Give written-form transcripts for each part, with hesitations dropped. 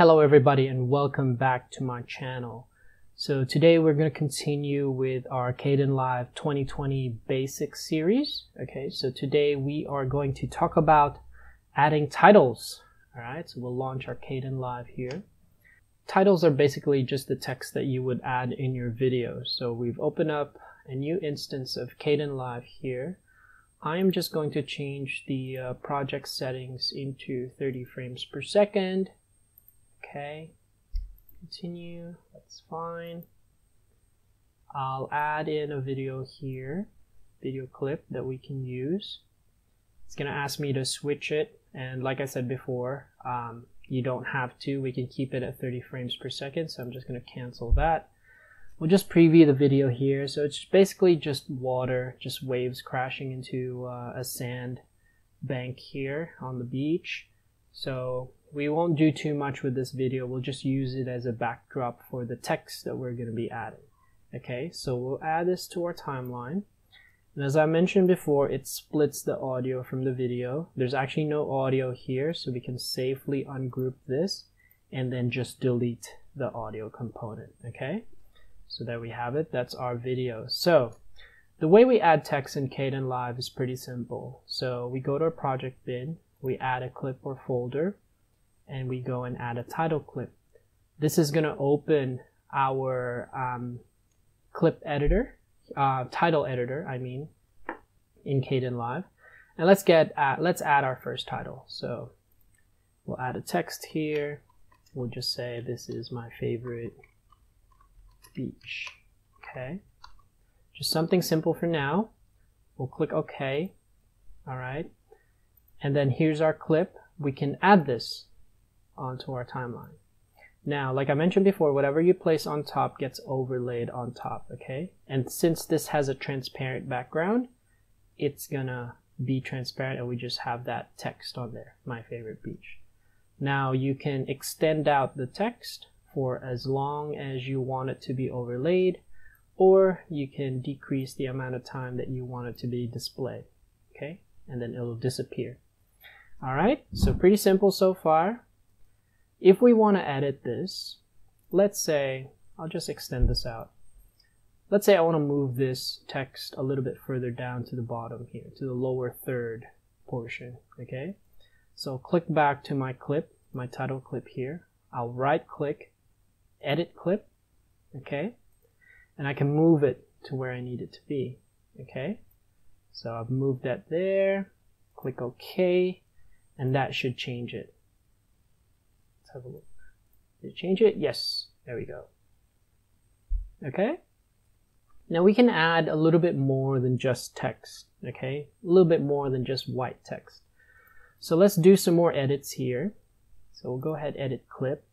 Hello everybody and welcome back to my channel. So today we're going to continue with our Kdenlive 2020 Basics series. Okay, so today we are going to talk about adding titles. All right, so we'll launch our Kdenlive here. Titles are basically just the text that you would add in your video. So we've opened up a new instance of Kdenlive here. I'm just going to change the project settings into 30 frames per second. Okay, continue, that's fine. I'll add in a video here, video clip that we can use. It's gonna ask me to switch it, and like I said before, you don't have to, we can keep it at 30 frames per second, so I'm just gonna cancel that. We'll just preview the video here, so it's basically just water, just waves crashing into a sand bank here on the beach. So we won't do too much with this video, we'll just use it as a backdrop for the text that we're going to be adding. Okay, so we'll add this to our timeline, and as I mentioned before, it splits the audio from the video. There's actually no audio here, so we can safely ungroup this and then just delete the audio component. Okay, so there we have it, that's our video. So the way we add text in Kdenlive is pretty simple. So we go to our project bin, we add a clip or folder, and we go and add a title clip. This is going to open our clip editor, title editor, I mean, in Kdenlive. And let's add our first title. So we'll add a text here. We'll just say this is my favorite beach. Okay, just something simple for now. We'll click OK. All right, and then here's our clip. We can add this onto our timeline. Now, like I mentioned before, whatever you place on top gets overlaid on top, okay? And since this has a transparent background, it's gonna be transparent and we just have that text on there, my favorite beach. Now you can extend out the text for as long as you want it to be overlaid, or you can decrease the amount of time that you want it to be displayed, okay? And then it'll disappear. All right, so pretty simple so far. If we want to edit this, let's say, I'll just extend this out. Let's say I want to move this text a little bit further down to the bottom here, to the lower third portion, okay? So click back to my clip, my title clip here. I'll right click, edit clip, okay? And I can move it to where I need it to be, okay? So I've moved that there, click OK, and that should change it. Have a look. Did it change it? Yes, there we go. Okay, now we can add a little bit more than just text, okay, a little bit more than just white text. So let's do some more edits here. So we'll go ahead, edit clip,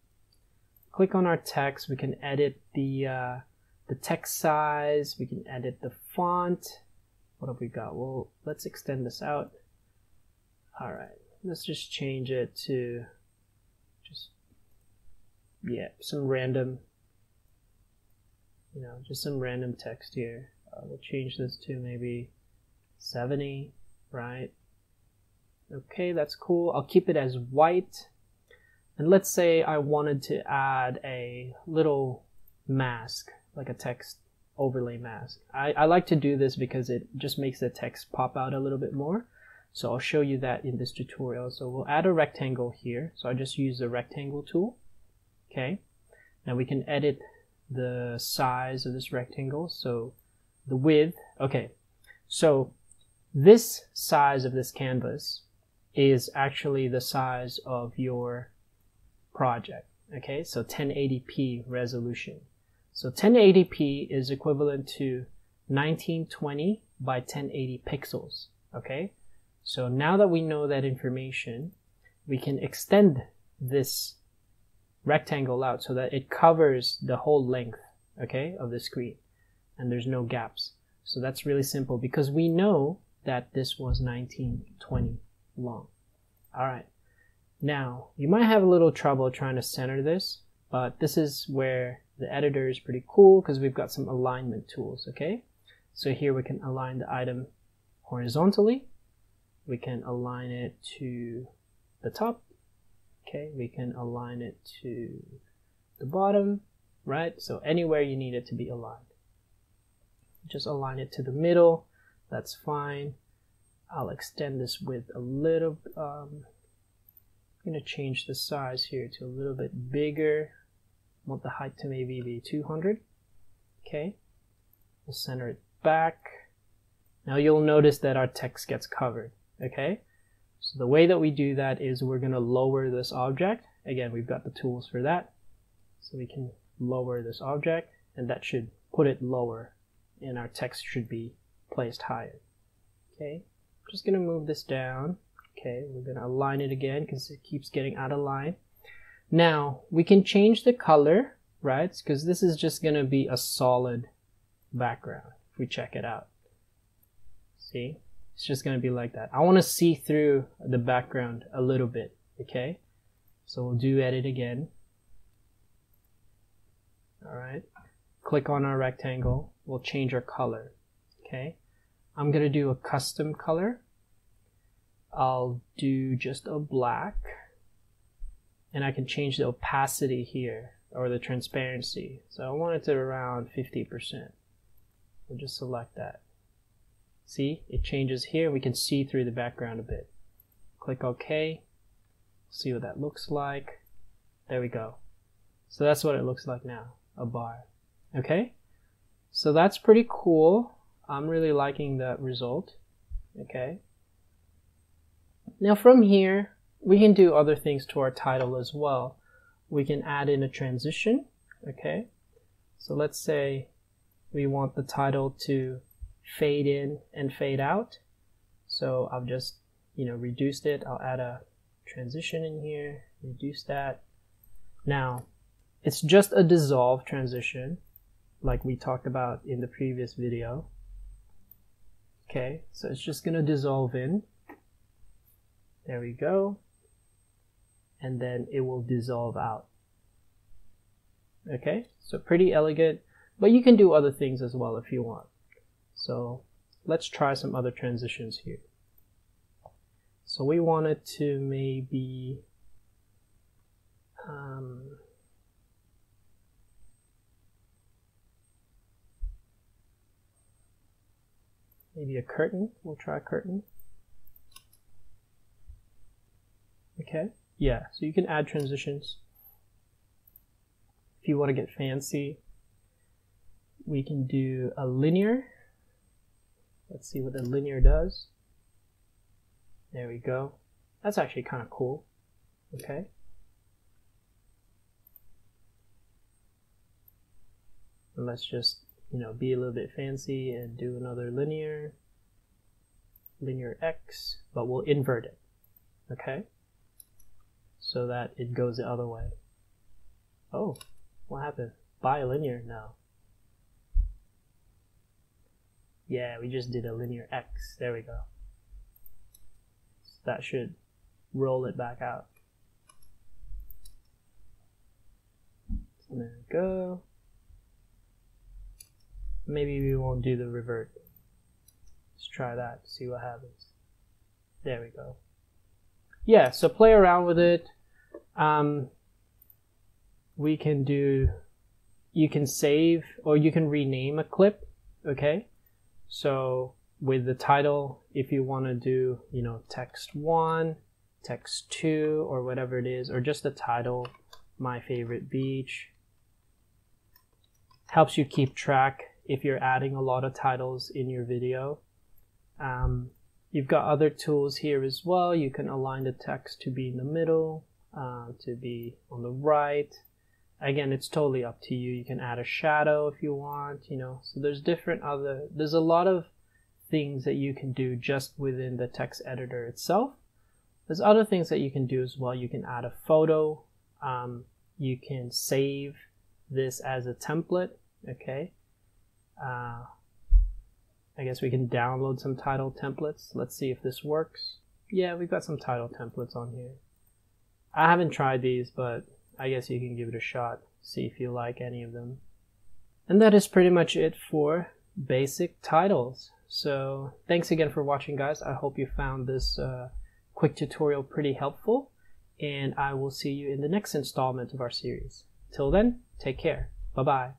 click on our text. We can edit the text size, we can edit the font. What have we got? Well, let's extend this out. All right, let's just change it to some random, just some random text here. We'll change this to maybe 70, right? Okay, that's cool. I'll keep it as white. And let's say I wanted to add a little mask, like a text overlay mask. I like to do this because it just makes the text pop out a little bit more. So I'll show you that in this tutorial. So we'll add a rectangle here. So I just use the rectangle tool. Okay, now we can edit the size of this rectangle, so the width. Okay, so this size of this canvas is actually the size of your project, okay? So 1080p resolution. So 1080p is equivalent to 1920 by 1080 pixels, okay? So now that we know that information, we can extend this rectangle out so that it covers the whole length, okay, of the screen, and there's no gaps. So that's really simple because we know that this was 1920 long. All right, now you might have a little trouble trying to center this, but this is where the editor is pretty cool because we've got some alignment tools, okay? So here we can align the item horizontally, we can align it to the top, Okay, we can align it to the bottom, right? So anywhere you need it to be aligned. Just align it to the middle, that's fine. I'll extend this with a little, I'm going to change the size here to a little bit bigger. I want the height to maybe be 200. Okay, we'll center it back. Now you'll notice that our text gets covered, okay? So the way that we do that is we're going to lower this object. Again, we've got the tools for that. So we can lower this object, and that should put it lower, and our text should be placed higher. Okay, I'm just going to move this down. Okay, we're going to align it again because it keeps getting out of line. Now, we can change the color, right? Because this is just going to be a solid background if we check it out. See? It's just going to be like that. I want to see through the background a little bit, okay? So we'll do edit again. All right. Click on our rectangle. We'll change our color, okay? I'm going to do a custom color. I'll do just a black. And I can change the opacity here, or the transparency. So I want it to around 50%. We'll just select that. See, it changes here. We can see through the background a bit. Click OK. See what that looks like. There we go. So that's what it looks like now, a bar. Okay? So that's pretty cool. I'm really liking that result. Okay? Now from here, we can do other things to our title as well. We can add in a transition. Okay? So let's say we want the title to fade in and fade out. So I've just, reduced it. I'll add a transition in here, reduce that. Now, it's just a dissolve transition like we talked about in the previous video. Okay, so it's just going to dissolve in. There we go. And then it will dissolve out. Okay, so pretty elegant, but you can do other things as well if you want. So let's try some other transitions here. So we wanted to maybe maybe a curtain. We'll try a curtain. Okay, yeah, so you can add transitions. If you want to get fancy, we can do a linear. Let's see what the linear does. There we go. That's actually kind of cool. Okay. And let's just, be a little bit fancy and do another linear. Linear X, but we'll invert it. Okay. So that it goes the other way. Oh, what happened? Bilinear? No. Yeah, we just did a linear X. There we go. So that should roll it back out. So there we go. Maybe we won't do the revert. Let's try that, see what happens. There we go. Yeah, so play around with it. You can save or you can rename a clip, okay? So with the title, if you want to do, text 1, text 2, or whatever it is, or just the title, my favorite beach. Helps you keep track if you're adding a lot of titles in your video. You've got other tools here as well. You can align the text to be in the middle, to be on the right. Again, it's totally up to you. You can add a shadow if you want, So there's a lot of things that you can do just within the text editor itself. There's other things that you can do as well. You can add a photo. You can save this as a template, okay? I guess we can download some title templates. Let's see if this works. Yeah, we've got some title templates on here. I haven't tried these, but I guess you can give it a shot, see if you like any of them. And that is pretty much it for basic titles. So thanks again for watching, guys. I hope you found this quick tutorial pretty helpful. and I will see you in the next installment of our series. Till then, take care. Bye-bye.